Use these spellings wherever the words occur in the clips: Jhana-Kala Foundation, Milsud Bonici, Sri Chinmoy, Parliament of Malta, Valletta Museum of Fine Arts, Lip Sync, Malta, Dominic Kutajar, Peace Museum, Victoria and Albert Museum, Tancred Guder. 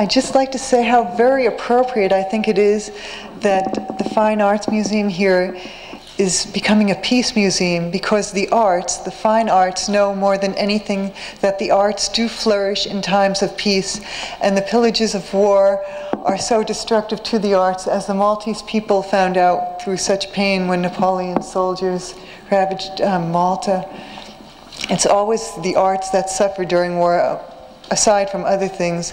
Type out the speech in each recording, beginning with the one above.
I'd just like to say how very appropriate I think it is that the Fine Arts Museum here is becoming a peace museum, because the arts, the fine arts, know more than anything that the arts do flourish in times of peace, and the pillages of war are so destructive to the arts, as the Maltese people found out through such pain when Napoleon's soldiers ravaged Malta. It's always the arts that suffer during war, aside from other things.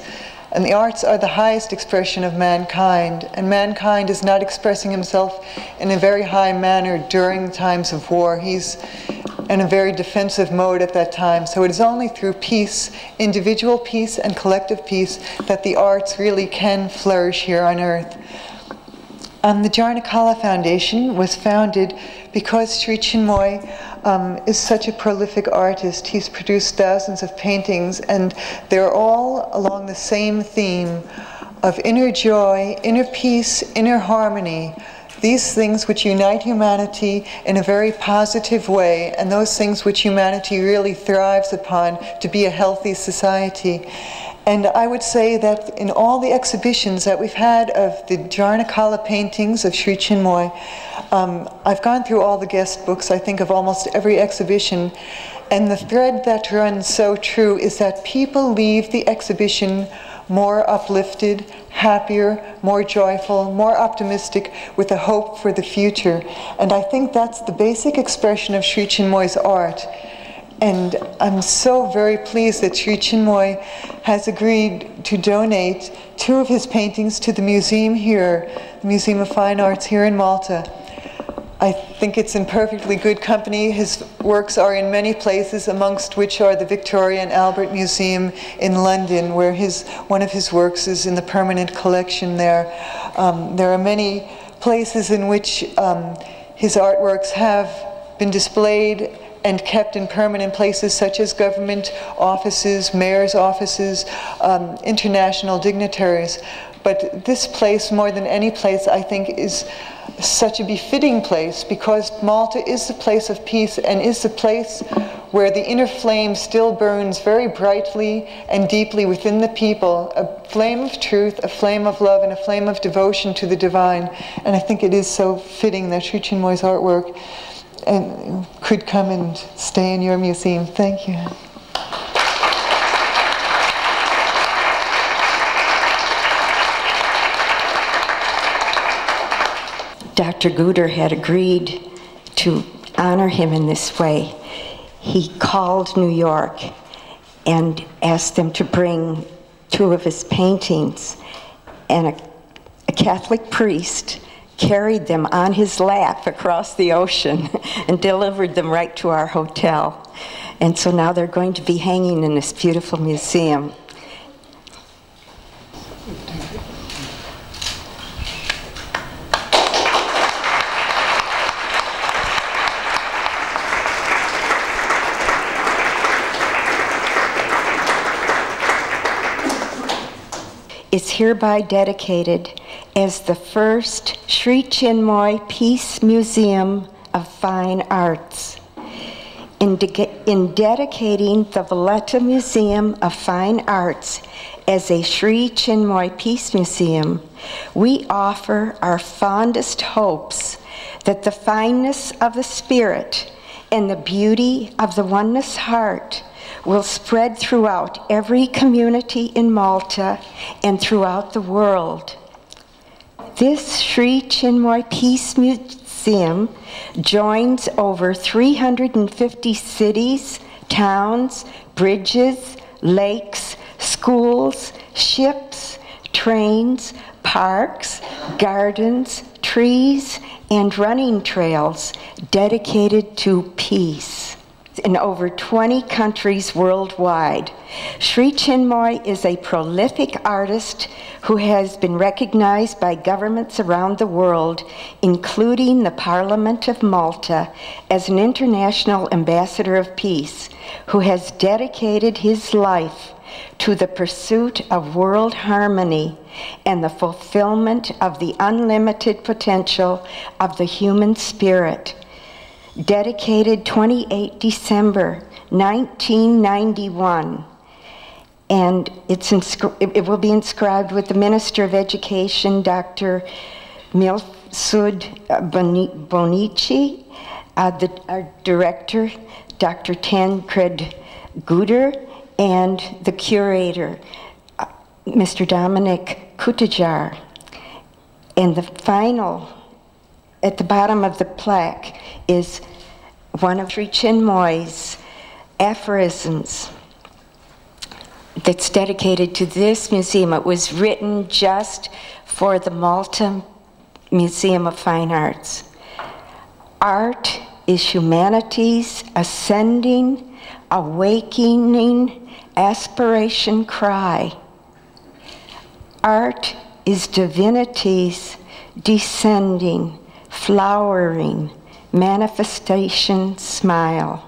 And the arts are the highest expression of mankind, and mankind is not expressing himself in a very high manner during times of war. He's in a very defensive mode at that time. So it is only through peace, individual peace and collective peace, that the arts really can flourish here on earth. The Jhana-Kala Foundation was founded because Sri Chinmoy is such a prolific artist. He's produced thousands of paintings, and they're all along the same theme of inner joy, inner peace, inner harmony. These things which unite humanity in a very positive way, and those things which humanity really thrives upon to be a healthy society. And I would say that in all the exhibitions that we've had of the Jhana-Kala paintings of Sri Chinmoy, I've gone through all the guest books, I think, of almost every exhibition, and the thread that runs so true is that people leave the exhibition more uplifted, happier, more joyful, more optimistic, with a hope for the future. And I think that's the basic expression of Sri Chinmoy's art. And I'm so very pleased that Sri Chinmoy has agreed to donate two of his paintings to the museum here, the Museum of Fine Arts here in Malta. I think it's in perfectly good company. His works are in many places, amongst which are the Victoria and Albert Museum in London, where one of his works is in the permanent collection there. There are many places in which his artworks have been displayed and kept in permanent places, such as government offices, mayor's offices, international dignitaries. But this place, more than any place, I think, is such a befitting place, because Malta is the place of peace and is the place where the inner flame still burns very brightly and deeply within the people, a flame of truth, a flame of love, and a flame of devotion to the divine. And I think it is so fitting that Sri Chinmoy's artwork and could come and stay in your museum. Thank you. Dr. Guder had agreed to honor him in this way. He called New York and asked them to bring two of his paintings, and a Catholic priest carried them on his lap across the ocean and delivered them right to our hotel. And so now they're going to be hanging in this beautiful museum. Is hereby dedicated as the first Sri Chinmoy Peace Museum of Fine Arts. In dedicating the Valletta Museum of Fine Arts as a Sri Chinmoy Peace Museum, we offer our fondest hopes that the fineness of the spirit and the beauty of the oneness heart will spread throughout every community in Malta and throughout the world. This Sri Chinmoy Peace Museum joins over 350 cities, towns, bridges, lakes, schools, ships, trains, parks, gardens, trees, and running trails dedicated to peace. In over 20 countries worldwide. Sri Chinmoy is a prolific artist who has been recognized by governments around the world, including the Parliament of Malta, as an international ambassador of peace, who has dedicated his life to the pursuit of world harmony and the fulfillment of the unlimited potential of the human spirit. Dedicated 28 December 1991 and it's it will be inscribed with the Minister of Education, Dr. Milsud Bonici, our director, Dr. Tancred Guder, and the curator, Mr. Dominic Kutajar. And the final, at the bottom of the plaque, is one of Sri Chinmoy's aphorisms that's dedicated to this museum. It was written just for the Malta Museum of Fine Arts. Art is humanity's ascending, awakening, aspiration cry. Art is divinity's descending, flowering, manifestation smile.